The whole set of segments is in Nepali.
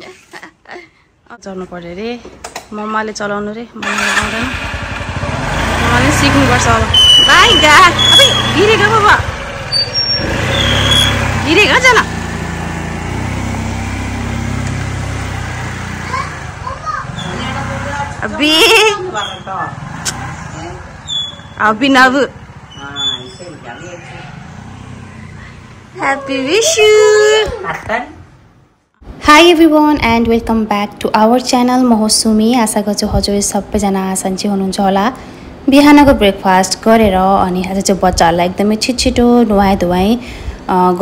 चल्नु पर्यो रे मम्माले चलाउनु रे मलाई आउँदैन मलाई सिक्नु पर्छ अब बाइ गाड अब गिरेगा बाबा गिरेगा जना अबी अबी नव Happy wish you Hi everyone and welcome back to our channel Mohosumi आशा गर्छु हजुर सबैजना सन्चै हुनुहुन्छ होला बिहानको ब्रेकफास्ट गरेर अनि आज चाहिँ बच्चाहरुलाई एकदमै छिटछिटो नुहाइ धुवाइ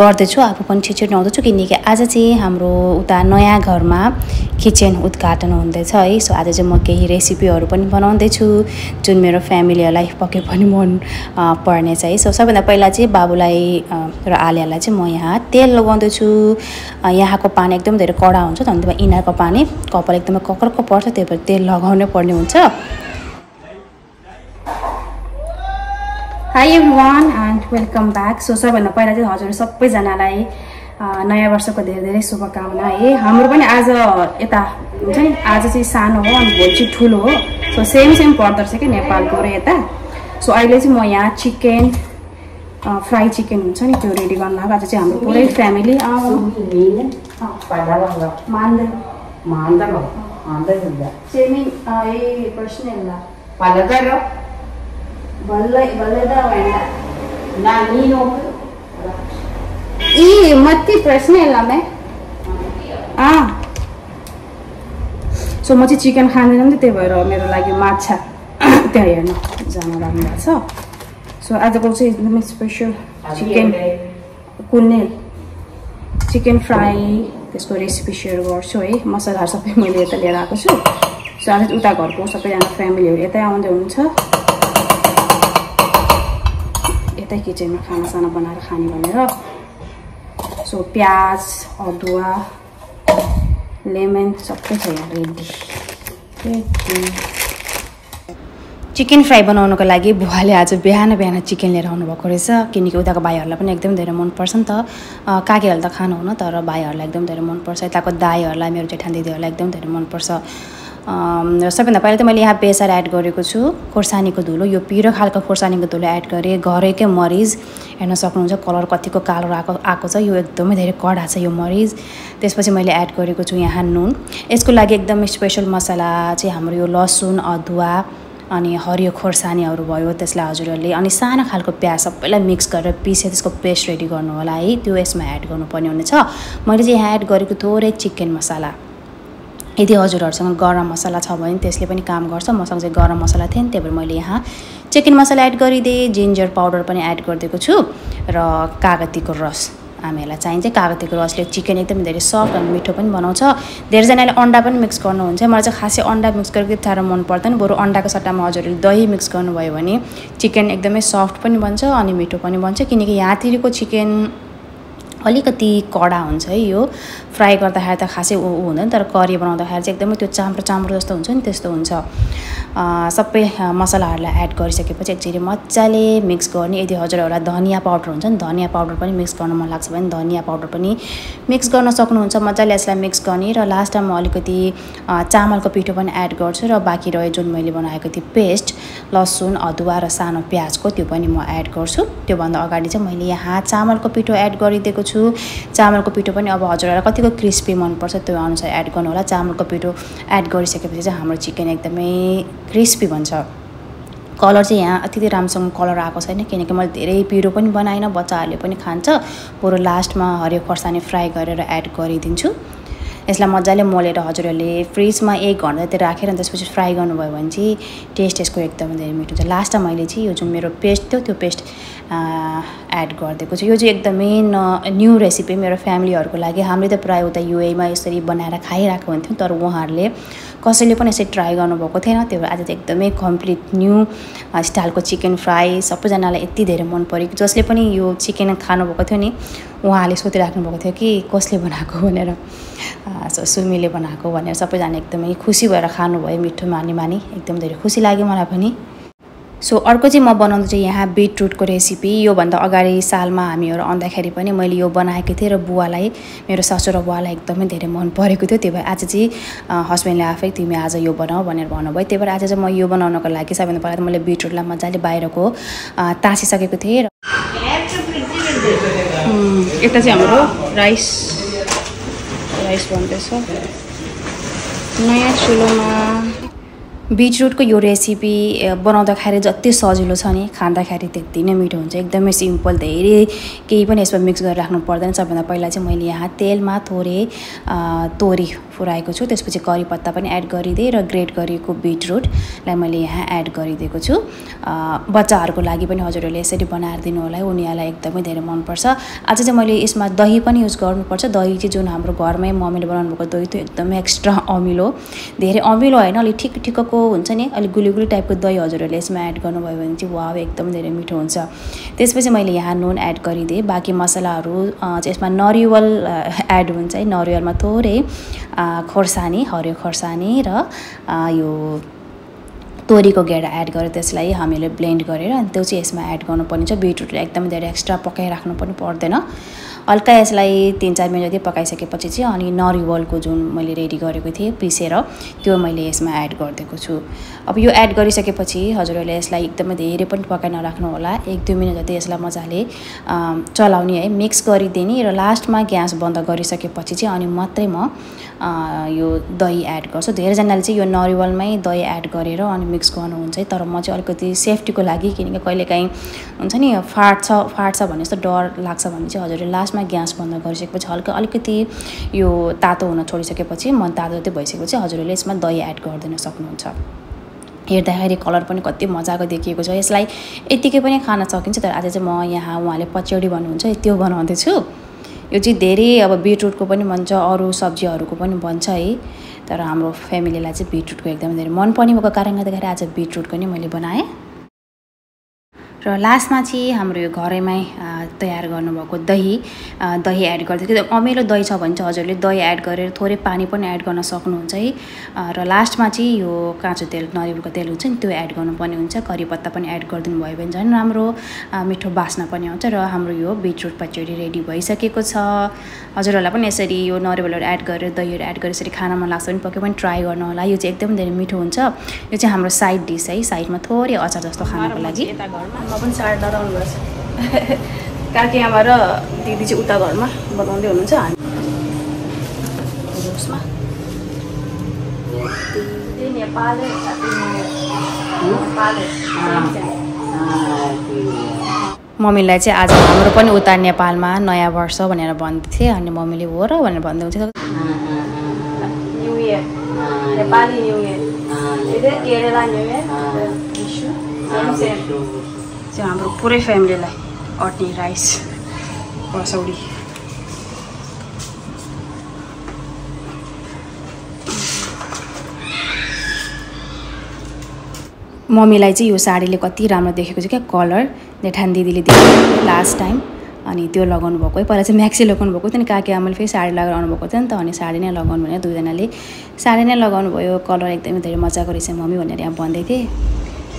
गर्दै छु आफू पनि छिटछिटो नुहाउँदै छु किनकि आज चाहिँ हाम्रो उता नयाँ घरमा किचन उद्घाटन हुँदैछ है सो आज चाहिँ म केही रेसिपीहरु पनि बनाउँदै छु जुन मेरो फ्यामिलीहरुलाई पक्कै पनि मन पर्ने छ है सो सबैभन्दा पहिला चाहिँ बाबुलाई र आलियालाई चाहिँ म यहाँ तेल लगाउँदै छु यहाँको पानी एकदम धेरै कडा हुन्छ त्यसमा इनारको पानी कपाल एकदमै ककरको पर्छ त्यही भएर तेल लगाउनै पर्ने हुन्छ Hi everyone and welcome back so सबैभन्दा पहिला चाहिँ हजुर सबैजनालाई नयाँ वर्षको धेरै शुभकामना है हाम्रो पनि आज यता हुन्छ नि आज चाहिँ सानो हो अनि भोलि चाहिँ ठुलो हो सो सेम पर्दछ के नेपालको र यता सो अहिले चाहिँ म यहाँ चिकन फ्राई चिकन हुन्छ नि त्यो रेडी गर्न लाग्यो आज चाहिँ हाम्रो पुरै फ्यामिली आउँछ मत्ती प्रश्न मैं सो म चिकन खाँदैन नि त्यही भएर मेरो लागि माछा त्यहाँ हेर्न जान लाग्नुभएको छ सो आजको चाहिँ एकदमै स्पेसल चिकन कुनेल चिकन फ्राई त्यसको रेसिपी सेयर गर्छु है मसलाहरू सबै मैले यता लिएर आएको छु सो आज उता घरको सबैजना फ्यामिलीहरू यतै आउँदै हुनुहुन्छ यतै किचनमा खानासाना बनाएर खाने भनेर सो प्याज अदुवा लेमन सबै छ यहाँ रेडी चिकन फ्राई बनाउनको लागि बुवाले आज बिहान चिकन लिएर आउनुभएको रहेछ किनकि उताको भाइहरूलाई पनि एकदम धेरै मनपर्छ नि त काकीहरूले त खानुहुन्न तर भाइहरूलाई एकदम धेरै मनपर्छ यताको दाईहरूलाई मेरो जेठा दिदीहरूलाई एकदम धेरै मनपर्छ सबैभन्दा पहिला त मैले यहाँ बेसर एड गरेको छु खोर्सानीको धुलो यो पिरो खालको खोर्सानीको धुलो एड गरेँ घरैकै मरिच हेर्न सक्नुहुन्छ कलर कतिको कालो आएको छ यो एकदमै धेरै कडा छ यो मरिच त्यसपछि मैले एड गरेको छु यहाँ नुन यसको लागि एकदमै स्पेसल मसला चाहिँ हाम्रो यो लसुन अदुवा अनि हरियो खोर्सानीहरू भयो त्यसलाई हजुरहरूले अनि सानो खालको प्याज सबैलाई मिक्स गरेर पिसेर त्यसको पेस्ट रेडी गर्नु होला है त्यो यसमा एड गर्नुपर्ने हुनेछ मैले चाहिँ यहाँ एड गरेको थोरै चिकन मसला यदि हजुरहरुसँग गरम मसला छ भने त्यसले पनि काम गर्छ मसँग चाहिँ गरम मसला थिएन त्यही भएर मैले यहाँ चिकन मसला एड गरिदिए जिन्जर पाउडर पनि एड गरिदिएको छु र कागतीको रस हामीलाई चाहिन्छ कागतीको रसले चिकन एकदम धेरै सफ्ट अनि मिठो पनि बनाउँछ धेरैजनाले अन्डा पनि मिक्स गर्नुहुन्छ मलाई चाहिँ खासै अन्डा मिक्स गरेको साह्रो मन पर्दैन बरु अन्डाको सट्टामा हजुरले दही मिक्स गर्नुभयो भने चिकन एकदमै सफ्ट पनि बन्छ अनि मिठो पनि बन्छ किनकि यहाँतिरको चिकन अलिकति कडा हुन्छ है यो फ्राई गर्दाखेरि त खासै ऊ हुँदैन तर करी बनाउँदाखेरि चाहिँ एकदमै त्यो चाम्रो जस्तो हुन्छ नि त्यस्तो हुन्छ सबै मसलाहरूलाई एड गरिसकेपछि एकचोटि मज्जाले मिक्स गर्ने यदि हजुरहरूलाई धनिया पाउडर हुन्छ नि धनिया पाउडर पनि मिक्स गर्न मन लाग्छ भने धनिया पाउडर पनि मिक्स गर्न सक्नुहुन्छ मजाले यसलाई मिक्स गर्ने र लास्टमा म अलिकति चामलको पिठो पनि एड गर्छु र बाँकी रह्यो जुन मैले बनाएको थिएँ पेस्ट लसुन अदुवा र सानो प्याजको त्यो पनि म एड गर्छु त्योभन्दा अगाडि चाहिँ मैले यहाँ चामलको पिठो एड गरिदिएको छु चामलको पिठो पनि अब हजुरहरूलाई कतिको क्रिस्पी मनपर्छ त्यो अनुसार एड गर्नु होला चामलको पिठो एड गरिसकेपछि चाहिँ हाम्रो चिकन एकदमै क्रिस्पी भन्छ कलर चाहिँ यहाँ अति राम्रोसँग कलर आएको छैन किनकि मैले धेरै पिरो पनि बनाइनँ बच्चाहरूले पनि खान्छ बरु लास्टमा हरियो खोर्सानी फ्राई गरेर एड गरिदिन्छु यसलाई मजाले मोलेर हजुरहरूले फ्रिजमा 1 घन्टा राखेर अनि त्यसपछि फ्राई गर्नुभयो भने चाहिँ टेस्ट यसको एकदमै धेरै मिठो हुन्छ लास्टमा मैले चाहिँ यो जुन मेरो पेस्ट थियो त्यो पेस्ट एड गरिदिएको छु यो चाहिँ एकदमै न्यू रेसिपी मेरो फ्यामिलीहरूको लागि हामीले त प्रायः उता युएमा यसरी बनाएर खाइरहेको हुन्थ्यौँ तर उहाँहरूले कसैले पनि यसरी ट्राई गर्नुभएको थिएन त्यही भएर आज चाहिँ एकदमै कम्प्लिट न्यू स्टाइलको चिकन फ्राई सबैजनालाई यति धेरै मन पर्यो जसले पनि यो चिकन खानुभएको थियो नि उहाँले सोधिराख्नु भएको थियो कि कसले बनाएको भनेर सो सुमीले बनाएको भनेर सबैजना एकदमै खुसी भएर खानुभयो मिठो मानी एकदम धेरै खुसी लाग्यो मलाई पनि So अर्को चाहिँ म बनाउँदै चाहिँ यहाँ बीटरुटको रेसिपी यो भन्दा अगाडि सालमा हामीहरु आउँदाखेरि पनि मैले यो बनाएको थिए र बुवालाई मेरो ससुर र बुवालाई एकदमै धेरै मन परेको थियो त्यही भएर आज चाहिँ हस्बेन्डले आफै तिमी आज यो बनाऊ भनेर भन्नुभयो त्यही भएर आज चाहिँ म यो बनाउनको लागि सबैभन्दा पहिला मैले बीटरुटलाई मजाले बाहिरको तासिसकेको थिए र यता चाहिँ हाम्रो राइस बन्दैछ नयाँ चुलोमा बीटरुटको यो रेसिपी बनाउँदाखेरि जति सजिलो छ नि खाँदाखेरि त्यति नै मिठो हुन्छ एकदमै सिम्पल धेरै केही पनि यसमा मिक्स गरेर राख्नु पर्दैन सबैभन्दा पहिला चाहिँ मैले यहाँ तेलमा थोरै तोरी फुराएको छु त्यसपछि करी पत्ता पनि एड गरिदिए र ग्रेट गरिएको बीटरुटलाई मैले यहाँ एड गरिदिएको छु बच्चाहरूको लागि पनि हजुरहरूले यसरी बनाएर दिनु होला उनीहरूलाई एकदमै धेरै मनपर्छ आज चाहिँ मैले यसमा दही पनि युज गर्नुपर्छ दही चाहिँ जुन हाम्रो घरमै मम्मीले बनाउनु भएको दही त्यो एकदमै एक्स्ट्रा अमिलो धेरै अमिलो होइन अलि ठिक ठिकको हुन्छ नि अलि गुलिगुली टाइपको दही हजुरहरूले यसमा एड गर्नुभयो भने चाहिँ वाह एकदम धेरै मिठो हुन्छ त्यसपछि मैले यहाँ नुन एड गरिदिएँ बाँकी मसलाहरू यसमा नरिवल एड हुन्छ है नरिवलमा थोरै खोर्सानी हरियो खोर्सानी र यो तोरीको गेडा एड गरेर त्यसलाई हामीले ब्लेन्ड गरेर अनि त्यो चाहिँ यसमा एड गर्नुपर्ने हुन्छ बीटरुटले एकदमै धेरै एक्स्ट्रा पकाइराख्नु पनि पर्दैन हल्का यसलाई 3-4 मिनट जति पकाइसकेपछि चाहिँ अनि नरिवलको जुन मैले रेडी गरेको थिएँ पिसेर त्यो मैले यसमा एड गरिदिएको छु अब यो एड गरिसकेपछि हजुरहरूले यसलाई एकदमै धेरै पनि पकाइ नराख्नु होला 1-2 मिनट जति यसलाई मजाले चलाउने है मिक्स गरिदिने र लास्टमा ग्यास बन्द गरिसकेपछि चाहिँ अनि मात्रै म यो दही एड गर्छु धेरैजनाले चाहिँ यो नरिवलमै दही एड गरेर अनि मिक्स गर्नुहुन्छ तर म चाहिँ अलिकति सेफ्टीको लागि किनकि कहिलेकाहीँ हुन्छ नि फाट्छ भन्ने जस्तो डर लाग्छ भने चाहिँ हजुरले लास्टमा ग्यास बन्द गरिसकेपछि हल्का अलिकति यो तातो हुन छोडिसकेपछि मन तातो त्यो भइसकेपछि हजुरले यसमा दही एड गरिदिन सक्नुहुन्छ हेर्दाखेरि कलर पनि कति मजाको देखिएको छ यसलाई यतिकै पनि खान सकिन्छ तर आज चाहिँ म यहाँ उहाँले पचौडी भन्नुहुन्छ त्यो बनाउँदैछु यो चाहिँ धेरै अब बीटरुटको पनि बन्छ अरू सब्जीहरूको पनि बन्छ है तर हाम्रो फ्यामिलीलाई चाहिँ बीटरुटको एकदमै धेरै मनपर्ने भएको कारणले गर्दाखेरि आज बीटरुटको नै मैले बनाएँ र लास्टमा चाहिँ हाम्रो यो घरैमै तयार गर्नुभएको दही एड गर्दै अमिलो दही छ भने चाहिँ हजुरले दही एड गरेर थोरै पानी पनि एड गर्न सक्नुहुन्छ है र लास्टमा चाहिँ यो काँचो तेल नरिवलको तेल हुन्छ नि त्यो एड गर्नुपर्ने हुन्छ करी पत्ता पनि एड गरिदिनु भयो भने झन् राम्रो मिठो बास्ना पनि आउँछ र हाम्रो यो बीटरुट पचौडी रेडी भइसकेको छ हजुरहरूलाई पनि यसरी यो नरिवलहरू एड गरेर दहीहरू एड गरेर यसरी खान मन लाग्छ भने पक्कै पनि ट्राई गर्नु होला यो चाहिँ एकदम धेरै मिठो हुन्छ यो चाहिँ हाम्रो साइड डिस है साइडमा थोरै अचार जस्तो खानको लागि अपन साडी लगाउनु भएछ काकी आमा र दिदी चाहिँ उता घरमा बनाउँदै हुनुहुन्छ उसमा मम्मीलाई चाहिँ आज हाम्रो पनि उता नेपालमा नयाँ वर्ष भनेर भन्दै थिएँ अनि मम्मीले हो र भनेर भन्दै हुन्थ्यो new year Nepali new year Kerala new year त्यो हाम्रो पुरै फ्यामिलीलाई अट्ने राइस पचौडी मम्मीलाई चाहिँ यो साडीले कति राम्रो देखेको छ क्या कलर जेठान दिदीले देखेको लास्ट टाइम अनि त्यो लगाउनु भएको है पहिला चाहिँ म्याक्सी लगाउनु भएको थियो नि काकी आमाले फेरि साडी लगाएर आउनुभएको थियो नि त अनि साडी नै लगाउनु भनेर दुईजनाले साडी नै लगाउनु भयो कलर एकदमै धेरै मजाको रहेछ मम्मी भनेर यहाँ भन्दै थिएँ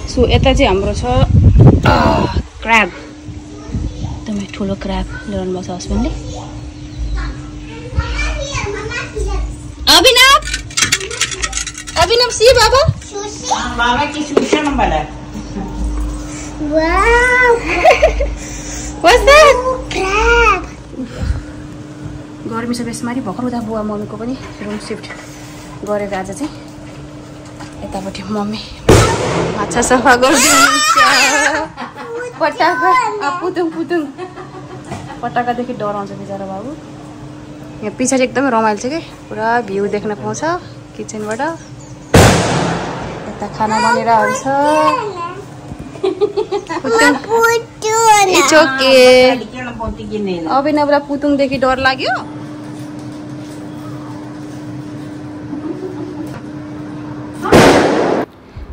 सो यता चाहिँ हाम्रो छ क्र्याब एकदमै ठुलो क्र्याब ल्याउनु भएको छ हस्बेन्डले अभिनव अभिनव सी बाबा मामा की सुशन वाला वाओ व्हाट्स दैट क्र्याब गर्मी सब यसमारी भर्खर उता बुवा मम्मीको पनि रुम शिफ्ट गरेर आज चाहिँ यतापट्टि मम्मी माछा सफा गर्दै पटाका पुतुङ पटाकादेखि डराउँछ बिचरा बाबु यहाँ पछाडि एकदमै रमाइलो छ कि पुरा भ्यू देख्न पाउँछ किचनबाट यता खाना बनेर हुन्छ अभिनवलाई पुतुङदेखि डर लाग्यो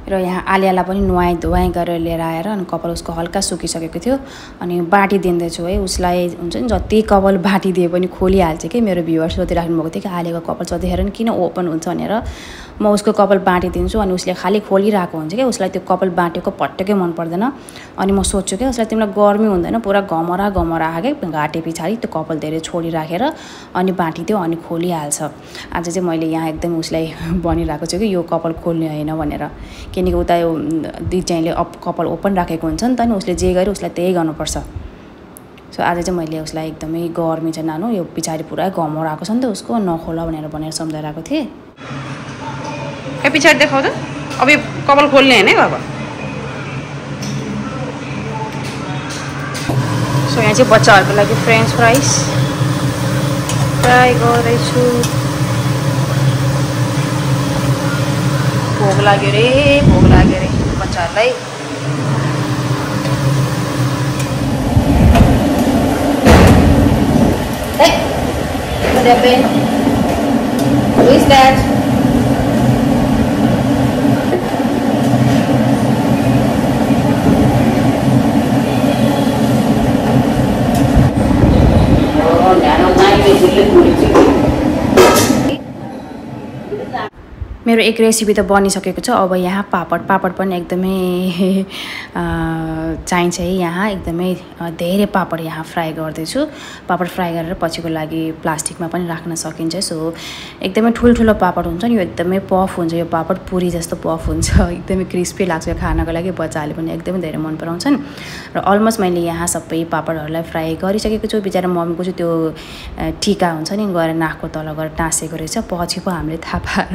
र र यहाँ आलियालाई पनि नुहाई धुवाई गरेर लिएर आएर अनि कपाल उसको हल्का सुकिसकेको थियो अनि बाटी दिन्दै छु है उसलाई हुन्छ नि जति कपाल बाटी दिए पनि खोलिहाल्छ के मेरो भ्युअर्स सोधिराख्नु भएको थियो कि आलियाको कपाल जतिखेर नि किन ओपन हुन्छ भनेर म उसको कपाल बाटी दिन्छु अनि उसले खाली खोलिरहेको हुन्छ के उसलाई त्यो कपाल बाटेको पटक्कै मन पर्दैन अनि म सोच्छु के उसलाई तिम्रो गर्मी हुँदैन पुरा घमरा घमरा आके घाटे पिछाडी त्यो कपाल धेरै छोडिराखेर अनि बाटिदियो अनि खोलिहाल्छ आज चाहिँ मैले यहाँ एकदम उसलाई भनिरहेको छु कि यो कपाल खोल्ने हैन भनेर किनकि उता यो दिदीले कपाल ओपन राखेको हुन्छ नि त अनि उसले जे गरे उसलाई त्यही गर्नुपर्छ सो आज चाहिँ मैले उसलाई एकदमै गर्मी छ नानु यो पिछाडी पुरा घमरा आको छ नि त उसको नखोला भनेर सम्झाइराको थिए ए पिछाडी देखाउ त अब यो कपाल खोल्ने हैन है बाबा सो यहाँ चाहिँ बच्चाहरुको लागि फ्रेन्च फ्राइज फ्राई गर्दैछु भोग लाग्यो रे बच्चाहरुलाई मेरो एक रेसिपी त बनिसकेको छ अब यहाँ पापड पनि एकदमै चाहिन्छ है यहाँ एकदमै धेरै पापड यहाँ फ्राई गर्दैछु पापड फ्राई गरेर पछिको लागि प्लास्टिकमा पनि राख्न सकिन्छ सो एकदमै ठुल्ठुलो पापड हुन्छ नि यो एकदमै पफ हुन्छ यो पापड पुरी जस्तो पफ हुन्छ एकदमै क्रिस्पी लाग्छ यो खानको लागि बच्चाहरूले पनि एकदमै धेरै मन पराउँछन् र अलमोस्ट मैले यहाँ सबै पापडहरूलाई फ्राई गरिसकेको छु बिचरा मम्मीको चाहिँ त्यो टीका हुन्छ नि गएर नाकको तल गएर टाँसेको रहेछ पछि पो हामीले थाहा पाएर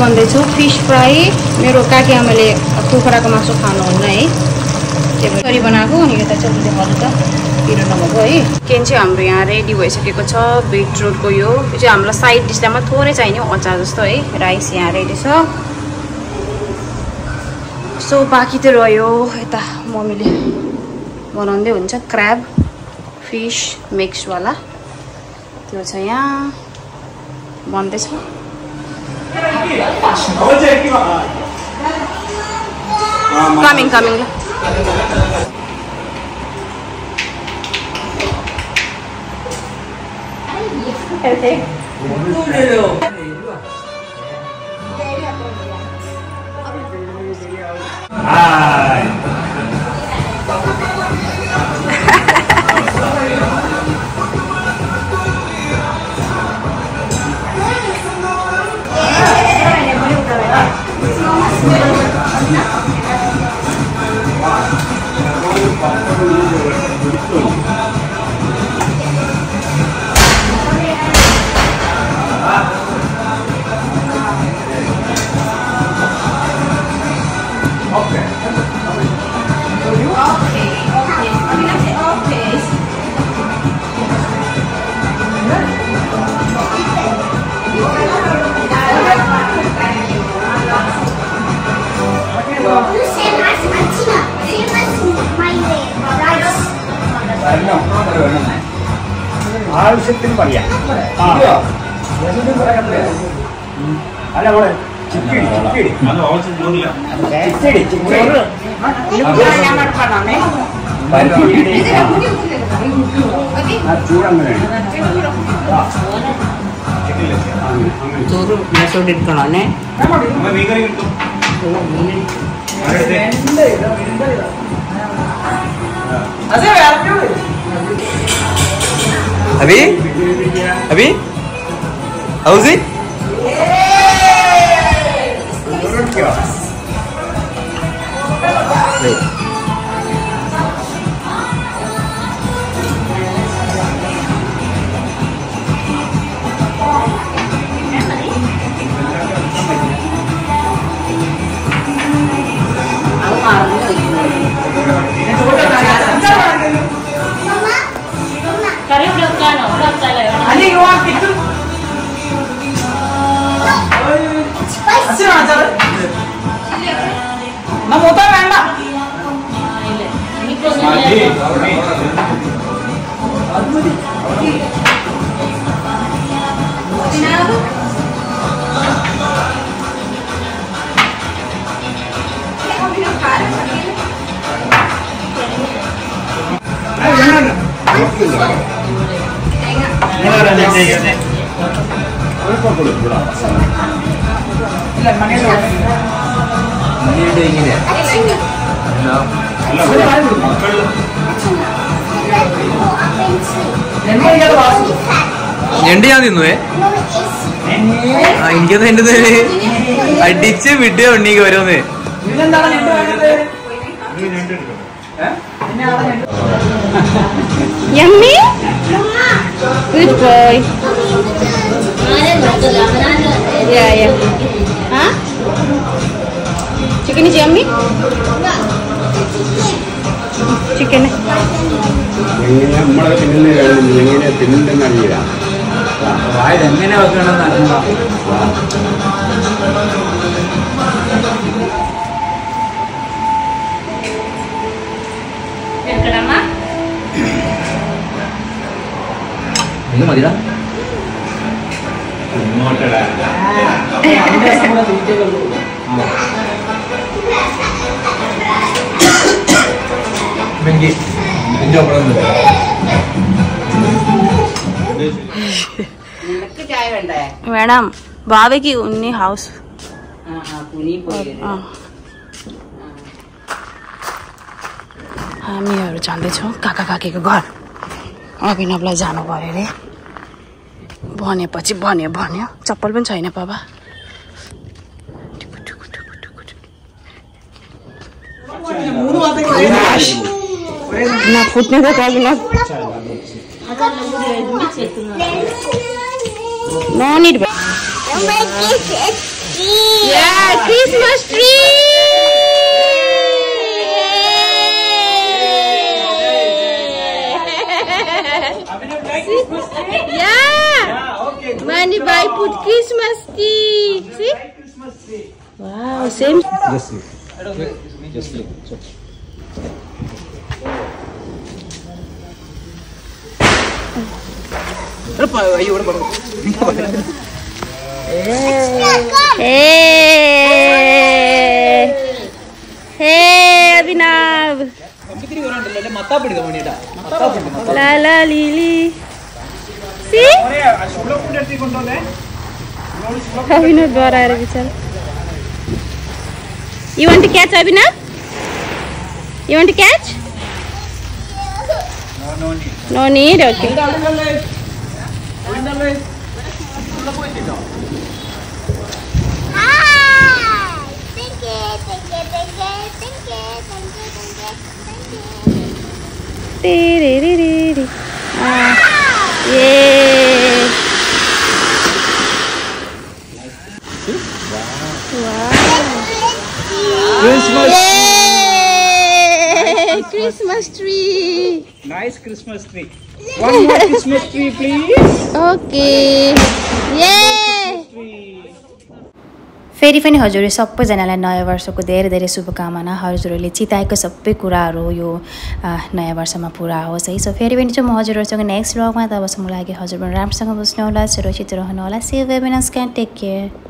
बन्दैछु फिश फ्राई मेरो काकी आमाले कुखुराको मासु खानुहुन्न है त्यो गरी बनाएको अनि यता चाहिँ हल्का पिरो नभएको है केन चाहिँ हाम्रो यहाँ रेडी भइसकेको छ बिटरुटको यो चाहिँ हाम्रो साइड डिसलाई मात्र थोरै चाहिने अचार जस्तो है राइस यहाँ रेडी छ सो बाँकी त रह्यो यता मम्मीले बनाउँदै हुन्छ क्र्याब फिस मिक्सवाला त्यो छ यहाँ बन्दैछ Coming. Okay. अभी हाउस इट അടിച്ച് വിട്ട് ഉണ്ണീക്ക് ഓരോന്ന് Yummy? Good boy. Yeah, yeah. Huh? Chicken is yummy? Chicken. Ini mau tidak? Mau tidak? Anda semua tujuh dulu. Bengi, bengi apa lagi? Kita cai benda. Madam, bawa ke unni house. Unni boleh. Kami harus cari cok kakak kakek ke rumah. अभी नब्ला जानो पड़े रे, बहाने पची बहाने बहाने, चप्पल बन चाहिए ना पापा। ना फुटने का क्या बिना? No need. Yeah, Christmas tree. Mani bhai put Christmas tree. See? Wow, same. Just look. Just look. Hey. Hey, Abhinav. La la Lili. See? Abhinav door aa raha hai. You want to catch Abhinav? You want to catch? No, no need. No need. Okay. Ah! Thank you, thank you, thank you, thank you, thank you, thank you, thank you. Ah. Yay! Wow! Christmas! Yay! Christmas tree! Nice Christmas tree. One more Christmas tree, please. Okay. Yay! Ferry fani हजुरले सबै जनालाई नयाँ वर्षको धेरै धेरै शुभकामना हजुरले चिताएको सबै कुराहरु यो नयाँ वर्षमा पूरा होस् है सो फेरि पनि म हजुरहरूसँग नेक्स्ट ब्लगमा तबसम्म लागि हजुरहरू राम्रोसँग बस्नु होला सुरक्षित रहनु होला save webinars can take care